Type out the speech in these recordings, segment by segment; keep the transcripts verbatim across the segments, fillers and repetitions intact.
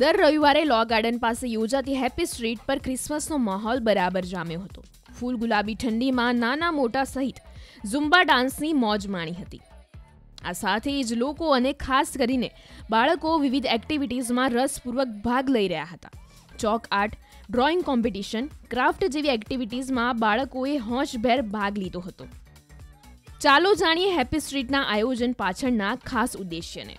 દર રવિવારે લો ગાર્ડન પાસે યોજાતી હેપી સ્ટ્રીટ પર ક્રિસમસનો માહોલ બરાબર જામ્યો હતો. ફૂલ ગુલાબી ઠંડીમાં નાના મોટા સહિત ઝુમ્બા ડાન્સની મોજ માણી હતી. આ સાથે જ લોકો અને ખાસ કરીને બાળકો વિવિધ એક્ટિવિટીઝમાં રસપૂર્વક ભાગ લઈ રહ્યા હતા. Chalk art, drawing competition, craft જેવી એક્ટિવિટીઝમાં બાળકોએ હોંશભેર ભાગ લીધો હતો. ચાલો જાણીએ હેપી સ્ટ્રીટના આયોજન પાછળના ખાસ ઉદ્દેશ્યને.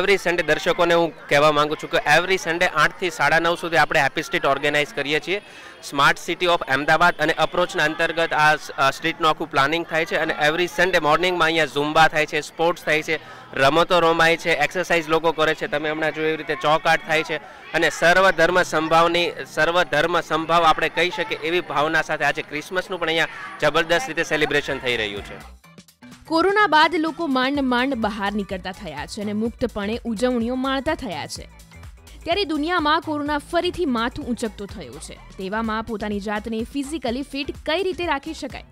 एवरी सन्डे दर्शकों ने हूँ कहवा माँगू छूँ कि एवरी सन्डे आठ थी साढ़ा नौ सुधी आपणे हेपी स्ट्रीट ऑर्गेनाइज करीए छीए. स्मार्ट सीटी ऑफ अहमदाबाद अने अप्रोचना अंतर्गत आ स्ट्रीटनुं आखुं प्लानिंग थाय छे अने एवरी सन्डे मॉर्निंग में अहींया झुंबा थाय छे, स्पोर्ट्स थाय छे, रमतो रमाय छे, एक्सरसाइज लोको करे छे. तमे हमणां जो एवी रीते चौकाट थाय छे अने सर्वधर्म संभावनी सर्वधर्म संभाव आपणे कही शकीए एवी भावना साथे आजे क्रिसमसनुं पण अहींया जबरदस्त रीते सेलिब्रेशन थई रह्युं छे. कोरोना बाद लोको मांड मांड बहार निकलता थया छे अने मुक्तपणे उजवणीओ माणता थया छे. त्यारे दुनियामां कोरोना फरीथी माथुं ऊंचकतो थयो छे. तेवामां पोतानी जातने फिजिकली फिट कई रीते राखी शकाय,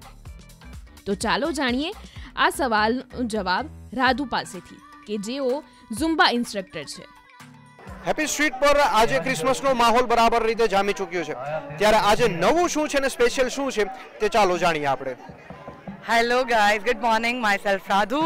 तो चालो जाणीए आ सवालनो जवाब राधु पासेथी के जेओ झुंबा इन्स्ट्रक्टर छे. हेपी स्ट्रीट पर आज क्रिसमस नो माहौल बराबर रीते जामी चूक्यो छे, त्यारे आज नवुं शुं छे ने स्पेशल शुं छे ते चालो जाणीए आपणे. Hello guys, good morning, myself Radhu.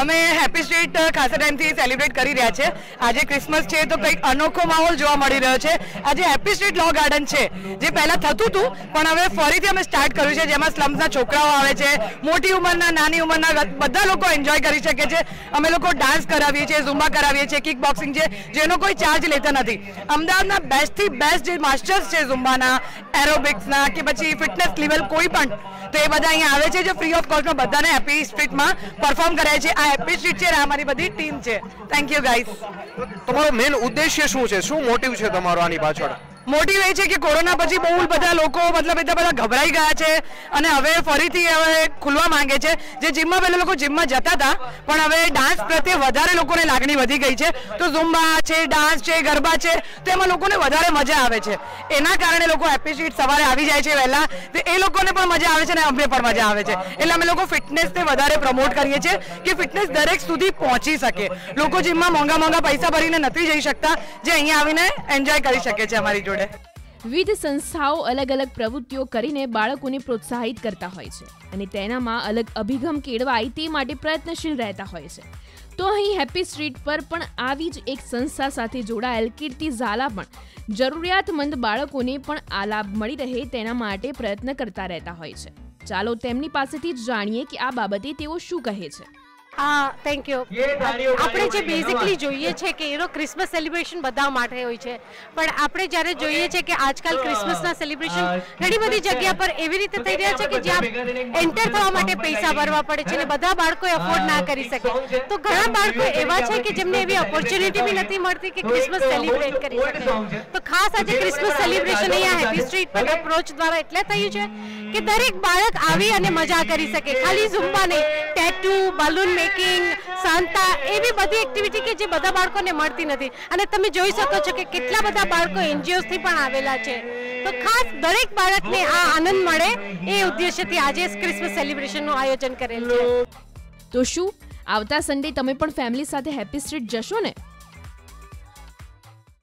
अमे हेपी स्ट्रीट खासा टाइम थी सेलिब्रेट करी रह्या छे. आज क्रिसमस छे तो कई अनोखो माहौल जोवा मळी रह्यो छे. आज हेपी स्ट्रीट लॉ गार्डन छे जे पहेला थतुं हतुं पण हवे फरीथी अमे स्टार्ट कर्युं छे, जेमां स्लम्सना छोकराओ आवे छे, मोटी उमरना नानी उमरना बधा लोको एन्जॉय करी शके छे. अमे लोको डांस करावीए छे, झुंबा करावीए छे, किक बॉक्सिंग छे, जेनो कोई चार्ज लेता नथी. अमदावादना बेस्ट थी बेस्ट जे मास्टर्स छे झुंबाना, एरोबिक्सना के पछी फिटनेस लेवल कोई पण, तो ए बधा अहीं आवे छे. फ्री ऑफ कॉस्ट में बधाने हेपी स्ट्रीट में परफॉर्म कराय छे. आ हेपी स्ट्रीट छे हमारी बड़ी टीम छे. Thank you guys. तमारो मेन उद्देश्य શું છે, શું મોટિવ છે તમારો આની પાછળ? મોટિવ એ છે કે કોરોના પછી બહુ બધા લોકો મતલબ એટલા બધા ગભરાઈ ગયા છે અને હવે ફરીથી હવે ખુલવા માંગે છે. જે જીમમાં પહેલા લોકો જીમમાં જતા હતા પણ હવે ડાન્સ પ્રત્યે વધારે લોકોને લાગણી વધી ગઈ છે. તો ઝુંબા છે, ડાન્સ છે, ગરબા છે, તો એમાં લોકોને વધારે મજા આવે છે. એના કારણે લોકો હેપી સ્ટ્રીટ સવારે આવી જાય છે વહેલા, તો એ લોકોને પણ મજા આવે છે અને અમને પણ મજા આવે છે. એટલે અમે લોકો ફિટનેસને વધારે પ્રમોટ કરીએ છીએ કે ફિટનેસ દરેક સુધી પહોંચી શકે. લોકો જીમમાં મોંઘા મોંઘા પૈસા ભરીને નથી જઈ શકતા, જે અહીંયા આવીને એન્જોય કરી શકે છે અમારી જોડે. વિવિધ સંસ્થાઓ અલગ અલગ પ્રવૃત્તિઓ કરીને બાળકોને પ્રોત્સાહિત કરતા હોય છે અને તેનામાં અલગ અભિગમ કેળવાય તે માટે પ્રયત્નશીલ રહેતા હોય છે. તો અહીં હેપી સ્ટ્રીટ પર પણ આવી જ એક સંસ્થા સાથે જોડાયેલ કીર્તિ ઝાલા પણ જરૂરિયાતમંદ બાળકોને પણ આ લાભ મળી રહે તેના માટે પ્રયત્ન કરતા રહેતા હોય છે. ચાલો તેમની પાસેથી જ જાણીએ કે આ બાબતે તેઓ શું કહે છે. हाँ थैंक यू. આપણે જે બેઝિકલી જોઈએ છે કે એનો ક્રિસમસ સેલિબ્રેશન બધા માટે હોય છે, પણ આપણે જ્યારે જોઈએ છે કે આજકાલ ક્રિસમસના સેલિબ્રેશન ઘણી બધી જગ્યા પર એવી રીતે થઈ રહ્યા છે કે જ્યાં એન્ટર થવા માટે પૈસા ભરવા પડે છે અને બધા બાળકો એફોર્ડ ના કરી શકે. તો ઘણા બાળકો એવા છે કે જેમને એવી ઓપોર્ચ્યુનિટી બી નથી મળતી કે ક્રિસમસ સેલિબ્રેટ કરી શકે. તો ખાસ આજે ક્રિસમસ સેલિબ્રેશન અહીંયા હેપી સ્ટ્રીટ પર એપ્રોચ દ્વારા એટલે થયું છે કે દરેક બાળક આવી અને મજા કરી શકે. ખાલી ઝુંબા નહીં, ટેટુ, બલૂન મેકિંગ, સાંતા, એવી બધી એક્ટિવિટી કે જે બધા બાળકોને મળતી નથી. અને તમે જોઈ શકો છો કે કેટલા બધા બાળકો એનજીઓથી પણ આવેલા છે. તો ખાસ દરેક બાળકને આ આનંદ મળે એ ઉદ્દેશ્યથી આજે ક્રિસમસ સેલિબ્રેશનનું આયોજન કરેલ છે. તો શું આવતા સન્ડે તમે પણ ફેમિલી સાથે હેપી સ્ટ્રીટ જશો ને?